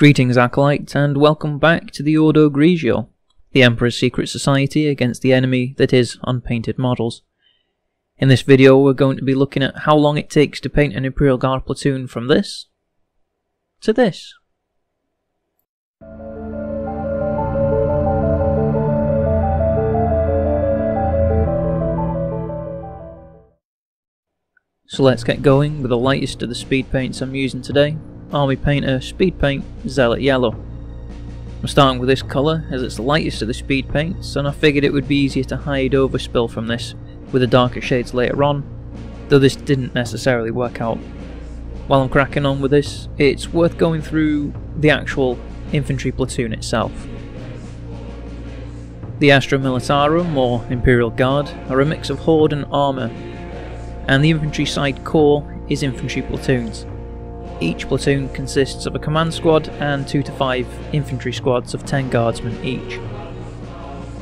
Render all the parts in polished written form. Greetings Acolyte, and welcome back to the Ordo Grigio, the Emperor's secret society against the enemy that is unpainted models. In this video we're going to be looking at how long it takes to paint an Imperial Guard platoon from this to this. So let's get going with the lightest of the speed paints I'm using today, Army Painter Speed Paint Zealot Yellow. I'm starting with this colour as it's the lightest of the speed paints, and I figured it would be easier to hide overspill from this with the darker shades later on, though this didn't necessarily work out. While I'm cracking on with this, it's worth going through the actual infantry platoon itself. The Astra Militarum, or Imperial Guard, are a mix of horde and armour, and the infantry side corps is infantry platoons. Each platoon consists of a command squad and 2 to 5 infantry squads of 10 guardsmen each.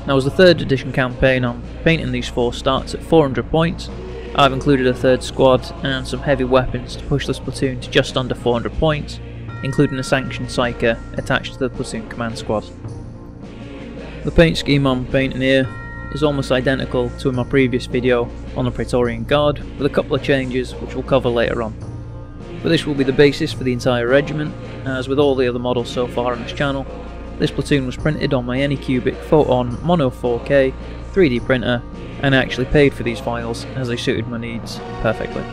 Now, as the 3rd edition campaign I'm painting these 4 starts at 400 points, I've included a 3rd squad and some heavy weapons to push this platoon to just under 400 points, including a sanctioned psyker attached to the platoon command squad. The paint scheme I'm painting here is almost identical to in my previous video on the Praetorian Guard, with a couple of changes which we'll cover later on. But this will be the basis for the entire regiment, as with all the other models so far on this channel. This platoon was printed on my Anycubic Photon Mono 4K 3D printer, and I actually paid for these files as they suited my needs perfectly.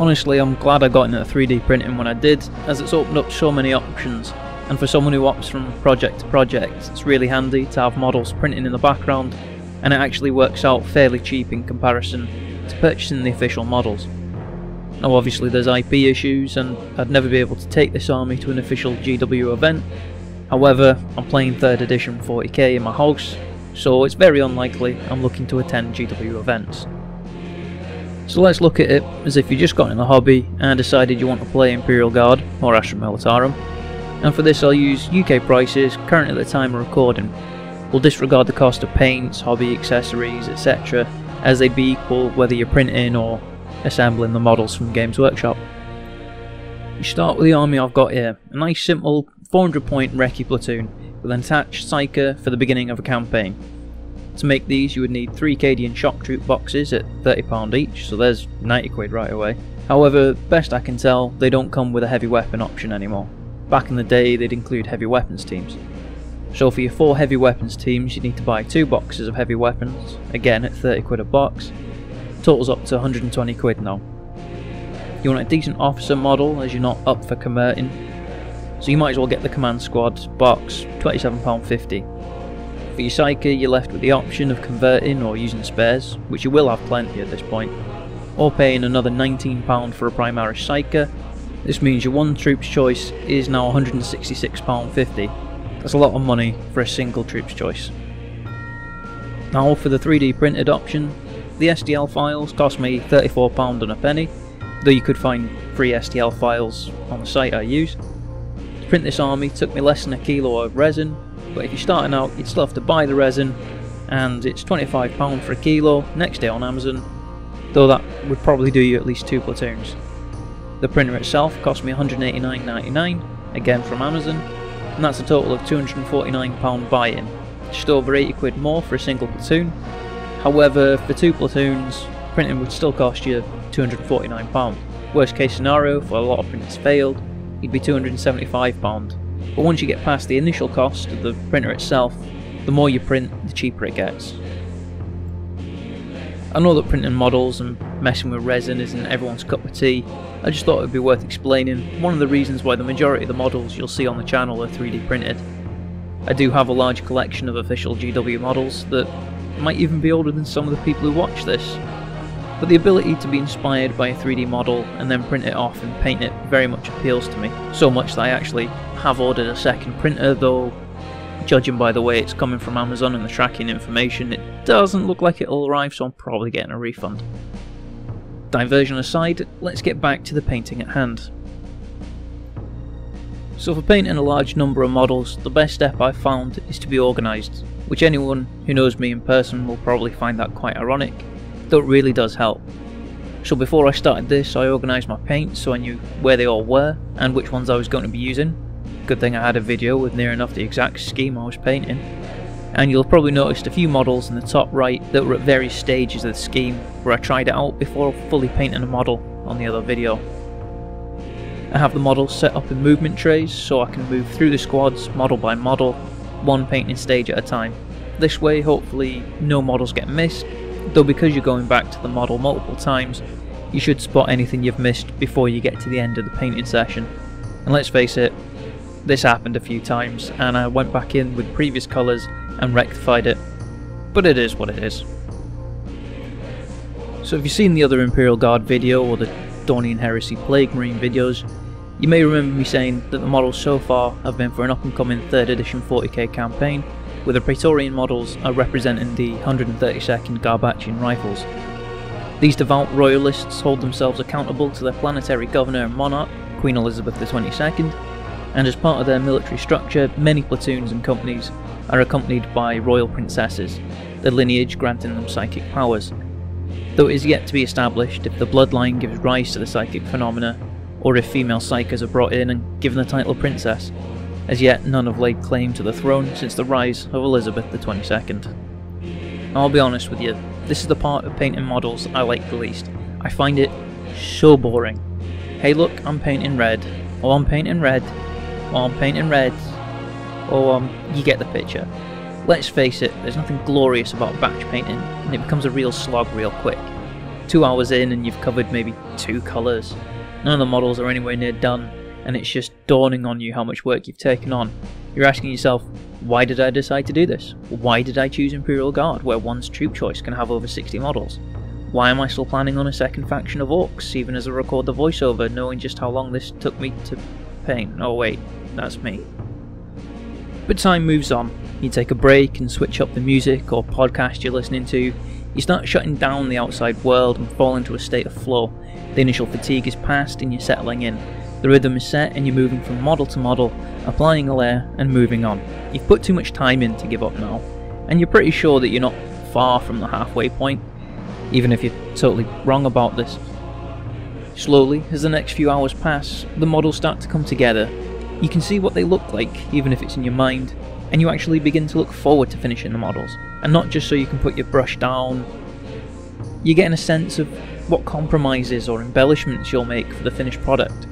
Honestly, I'm glad I got into 3D printing when I did, as it's opened up so many options, and for someone who opts from project to project, it's really handy to have models printing in the background, and it actually works out fairly cheap in comparison to purchasing the official models. Now obviously there's IP issues and I'd never be able to take this army to an official GW event, however I'm playing 3rd edition 40k in my house, so it's very unlikely I'm looking to attend GW events. So let's look at it as if you just got in the hobby and decided you want to play Imperial Guard or Astra Militarum, and for this I'll use UK prices current at the time of recording. We'll disregard the cost of paints, hobby accessories, etc., as they'd be equal whether you're printing or assembling the models from Games Workshop. You start with the army I've got here, a nice simple 400 point recce platoon with an attached psyker for the beginning of a campaign. To make these you would need 3 Cadian shock troop boxes at £30 each, so there's 90 quid right away. However, best I can tell, they don't come with a heavy weapon option anymore. Back in the day they'd include heavy weapons teams. So for your 4 heavy weapons teams you need to buy 2 boxes of heavy weapons, again at 30 quid a box. Totals up to 120 quid now. You want a decent officer model as you're not up for converting, so you might as well get the command squad box, £27.50. For your psyker you're left with the option of converting or using spares, which you will have plenty at this point, or paying another £19 for a Primaris psyker. This means your one troop's choice is now £166.50. That's a lot of money for a single troop's choice. Now for the 3D printed option, the STL files cost me £34 and a penny, though you could find free STL files on the site I use. To print this army took me less than a kilo of resin, but if you're starting out you'd still have to buy the resin, and it's £25 for a kilo next day on Amazon, though that would probably do you at least 2 platoons. The printer itself cost me £189.99, again from Amazon, and that's a total of £249 buy-in, just over 80 quid more for a single platoon. However, for 2 platoons, printing would still cost you £249. Worst case scenario, if a lot of printers failed, you'd be £275. But once you get past the initial cost of the printer itself, the more you print, the cheaper it gets. I know that printing models and messing with resin isn't everyone's cup of tea, I just thought it would be worth explaining one of the reasons why the majority of the models you'll see on the channel are 3D printed. I do have a large collection of official GW models that might even be older than some of the people who watch this, but the ability to be inspired by a 3D model and then print it off and paint it very much appeals to me, so much that I actually have ordered a second printer, though judging by the way it's coming from Amazon and the tracking information, it doesn't look like it'll arrive, so I'm probably getting a refund. Diversion aside, let's get back to the painting at hand. So for painting a large number of models, the best step I've found is to be organised, which anyone who knows me in person will probably find that quite ironic, though it really does help. So before I started this, I organised my paints so I knew where they all were and which ones I was going to be using. Good thing I had a video with near enough the exact scheme I was painting. And you'll probably noticed a few models in the top right that were at various stages of the scheme where I tried it out before fully painting a model on the other video. I have the models set up in movement trays so I can move through the squads model by model, one painting stage at a time. This way hopefully no models get missed, though because you're going back to the model multiple times you should spot anything you've missed before you get to the end of the painting session. And let's face it, this happened a few times and I went back in with previous colours and rectified it, but it is what it is. So if you've seen the other Imperial Guard video or the Dornian Heresy Plague Marine videos, you may remember me saying that the models so far have been for an up-and-coming 3rd edition 40k campaign, where the Praetorian models are representing the 132nd Garbatian Rifles. These devout royalists hold themselves accountable to their planetary governor and monarch, Queen Elizabeth the 22nd, and as part of their military structure, many platoons and companies are accompanied by royal princesses, their lineage granting them psychic powers, though it is yet to be established if the bloodline gives rise to the psychic phenomena, or if female psychers are brought in and given the title of princess. As yet, none have laid claim to the throne since the rise of Elizabeth the 22nd. I'll be honest with you, this is the part of painting models I like the least. I find it so boring. Hey look, I'm painting red, or I'm painting red, or I'm painting red, or you get the picture. Let's face it, there's nothing glorious about batch painting, and it becomes a real slog real quick. 2 hours in and you've covered maybe 2 colours. None of the models are anywhere near done, and it's just dawning on you how much work you've taken on. You're asking yourself, why did I decide to do this? Why did I choose Imperial Guard, where one's troop choice can have over 60 models? Why am I still planning on a second faction of orcs, even as I record the voiceover, knowing just how long this took me to paint? Oh wait, that's me. But time moves on. You take a break and switch up the music or podcast you're listening to. You start shutting down the outside world and fall into a state of flow. The initial fatigue is past and you're settling in. The rhythm is set and you're moving from model to model, applying a layer and moving on. You've put too much time in to give up now, and you're pretty sure that you're not far from the halfway point, even if you're totally wrong about this. Slowly, as the next few hours pass, the models start to come together. You can see what they look like, even if it's in your mind, and you actually begin to look forward to finishing the models, and not just so you can put your brush down. You're getting a sense of what compromises or embellishments you'll make for the finished product,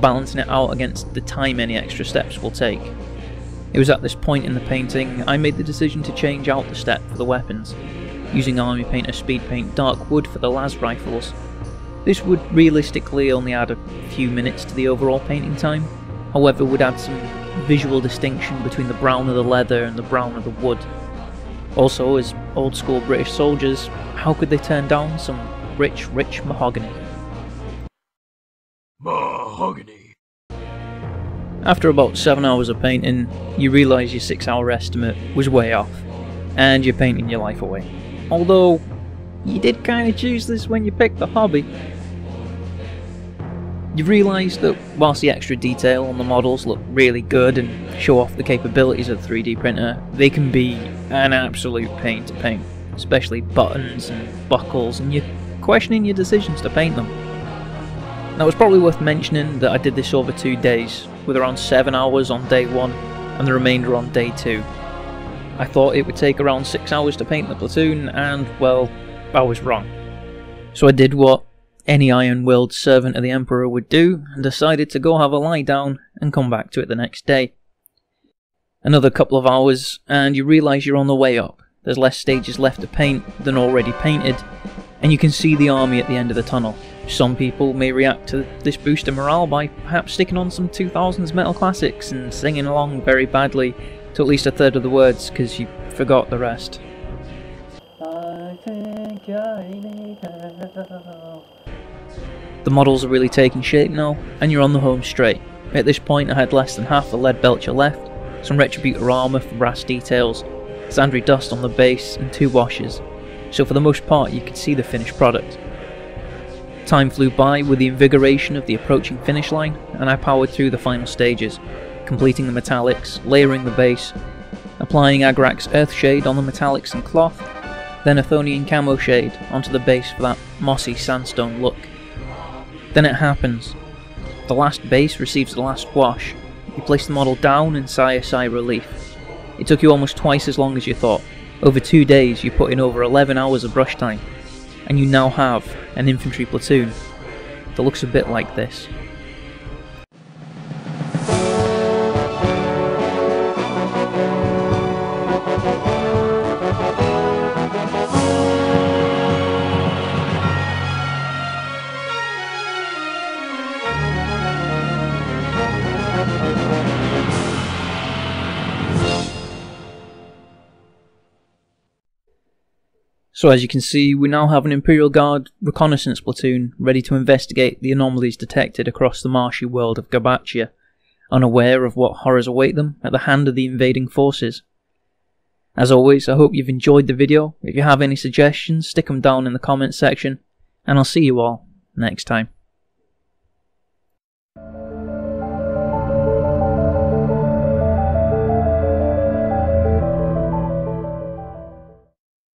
balancing it out against the time any extra steps will take. It was at this point in the painting I made the decision to change out the step for the weapons, using Army Painter Speed Paint Dark Wood for the LAS rifles. This would realistically only add a few minutes to the overall painting time, however would add some visual distinction between the brown of the leather and the brown of the wood. Also, as old school British soldiers, how could they turn down some rich mahogany? Mahogany. After about 7 hours of painting, you realise your 6-hour estimate was way off, and you're painting your life away. Although, you did kinda choose this when you picked the hobby. You realise that whilst the extra detail on the models look really good and show off the capabilities of the 3D printer, they can be an absolute pain to paint, especially buttons and buckles, and you're questioning your decisions to paint them. Now it's probably worth mentioning that I did this over 2 days, with around 7 hours on day 1 and the remainder on day 2. I thought it would take around 6 hours to paint the platoon and, well, I was wrong. So I did what any iron-willed servant of the Emperor would do, and decided to go have a lie down and come back to it the next day. Another couple of hours and you realise you're on the way up. There's less stages left to paint than already painted, and you can see the army at the end of the tunnel. Some people may react to this boost in morale by perhaps sticking on some 2000s metal classics and singing along very badly to at least a third of the words because you forgot the rest. I think I need help. The models are really taking shape now, and you're on the home straight. At this point I had less than half a lead belcher left, some retributor armour for brass details, sandry dust on the base and 2 washes, so for the most part you could see the finished product. Time flew by with the invigoration of the approaching finish line, and I powered through the final stages, completing the metallics, layering the base, applying Agrax Earthshade on the metallics and cloth, then Athonian Camo Shade onto the base for that mossy sandstone look. Then it happens. The last base receives the last wash. You place the model down and sigh a sigh of relief. It took you almost twice as long as you thought. Over 2 days you put in over 11 hours of brush time, and you now have an infantry platoon that looks a bit like this. So as you can see, we now have an Imperial Guard reconnaissance platoon ready to investigate the anomalies detected across the marshy world of Gabachia, unaware of what horrors await them at the hand of the invading forces. As always, I hope you've enjoyed the video. If you have any suggestions, stick them down in the comments section, and I'll see you all next time.